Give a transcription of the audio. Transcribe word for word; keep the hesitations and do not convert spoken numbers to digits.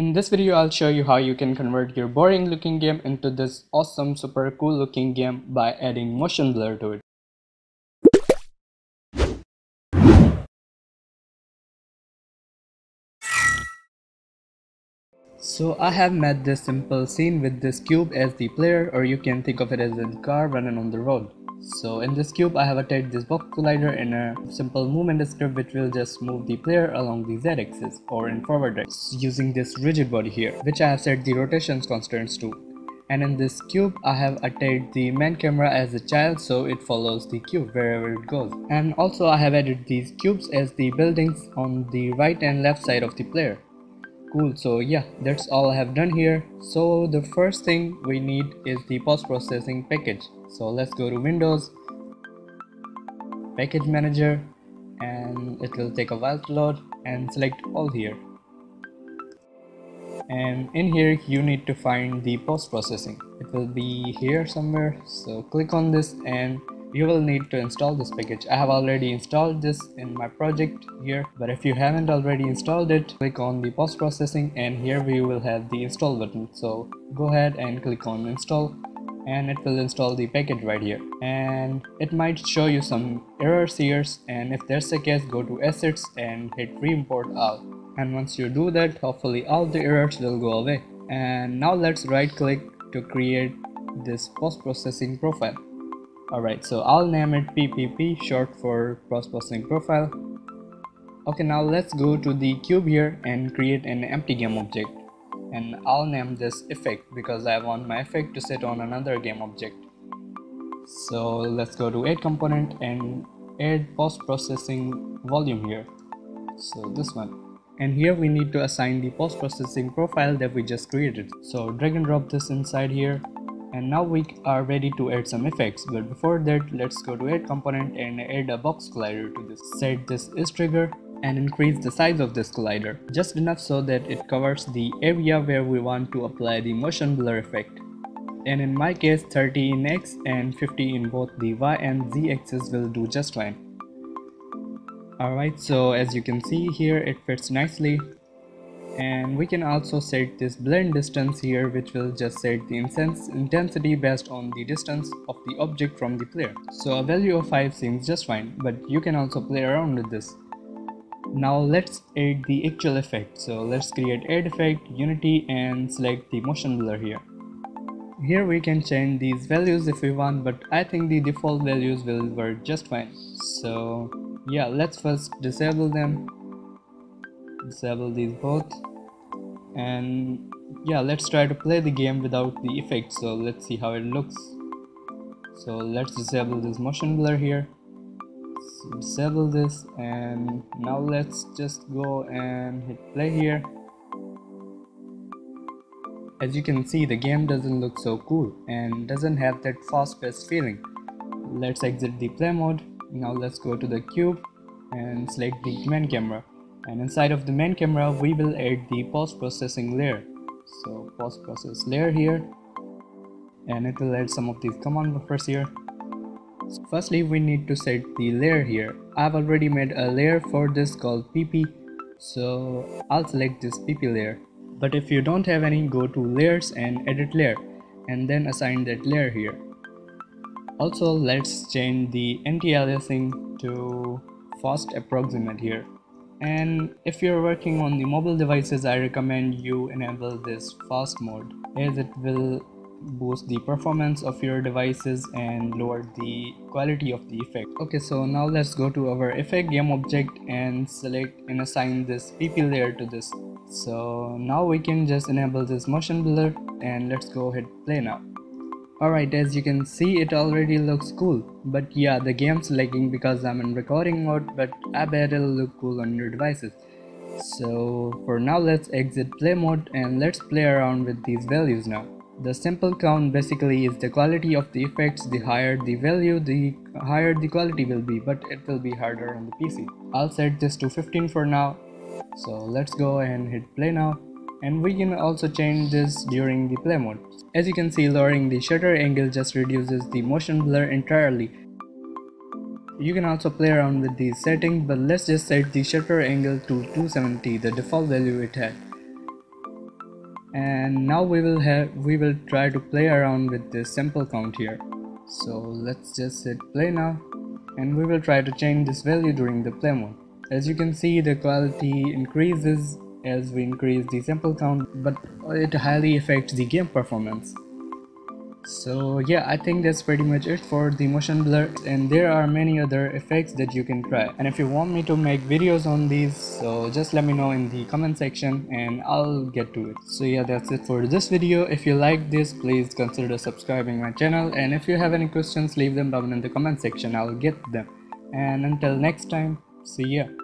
In this video, I'll show you how you can convert your boring looking game into this awesome, super cool looking game by adding motion blur to it. So I have made this simple scene with this cube as the player, or you can think of it as a car running on the road. So in this cube, I have attached this box collider in a simple movement script which will just move the player along the z-axis or in forward direction using this rigid body here, which I have set the rotations constants to. And in this cube, I have attached the main camera as a child, so it follows the cube wherever it goes. And also I have added these cubes as the buildings on the right and left side of the player. Cool, so yeah, that's all I have done here. So the first thing we need is the post-processing package. So let's go to Windows, Package Manager, and it will take a while to load, and select all here. And in here you need to find the post-processing. It will be here somewhere, so click on this and you will need to install this package. I have already installed this in my project here, but if you haven't already installed it, click on the post processing and here we will have the install button. So go ahead and click on install and it will install the package right here. And it might show you some errors here, and if there's a case, go to assets and hit re-import all. And once you do that, hopefully all the errors will go away. And now let's right click to create this post processing profile. Alright, so I'll name it P P P, short for Post Processing Profile. Okay, now let's go to the cube here and create an empty game object. And I'll name this effect because I want my effect to sit on another game object. So let's go to add component and add post processing volume here. So this one. And here we need to assign the post processing profile that we just created. So drag and drop this inside here. And now we are ready to add some effects, but before that, let's go to add component and add a box collider to this. Set this is trigger and increase the size of this collider just enough so that it covers the area where we want to apply the motion blur effect. And in my case, thirty in X and fifty in both the Y and Z axis will do just fine. Alright, so as you can see here, it fits nicely. And we can also set this blend distance here, which will just set the intensity based on the distance of the object from the player. So a value of five seems just fine, but you can also play around with this. Now let's add the actual effect. So let's create add effect, unity, and select the motion blur here. Here we can change these values if we want, but I think the default values will work just fine. So yeah, let's first disable them. Disable these both, and yeah, let's try to play the game without the effect. So let's see how it looks. So let's disable this motion blur here, so disable this, and now let's just go and hit play here. As you can see, the game doesn't look so cool and doesn't have that fast-paced feeling. Let's exit the play mode. Now let's go to the cube and select the main camera. And inside of the main camera, we will add the post-processing layer. So post-process layer here. And it will add some of these command buffers here. So firstly, we need to set the layer here. I've already made a layer for this called P P. So I'll select this P P layer. But if you don't have any, go to layers and edit layer. And then assign that layer here. Also, let's change the anti-aliasing to fast approximate here. And if you're working on the mobile devices, I recommend you enable this fast mode, as it will boost the performance of your devices and lower the quality of the effect. Okay, so now let's go to our effect game object and select and assign this P P layer to this. So now we can just enable this motion blur and let's go ahead play now. Alright, as you can see, it already looks cool, but yeah, the game's lagging because I'm in recording mode, but I bet it'll look cool on your devices. So for now, let's exit play mode and let's play around with these values now. The sample count basically is the quality of the effects. The higher the value, the higher the quality will be, but it will be harder on the P C. I'll set this to fifteen for now. So let's go and hit play now. And we can also change this during the play mode. As you can see, lowering the shutter angle just reduces the motion blur entirely. You can also play around with these settings, but let's just set the shutter angle to two seventy, the default value it had. And now we will have we will try to play around with the sample count here. So let's just hit play now, and we will try to change this value during the play mode. As you can see, the quality increases as we increase the sample count, but it highly affects the game performance. So yeah, I think that's pretty much it for the motion blur, and there are many other effects that you can try. And if you want me to make videos on these, so just let me know in the comment section and I'll get to it. So yeah, that's it for this video. If you like this, please consider subscribing my channel, and if you have any questions, leave them down in the comment section. I'll get them. And until next time, see ya.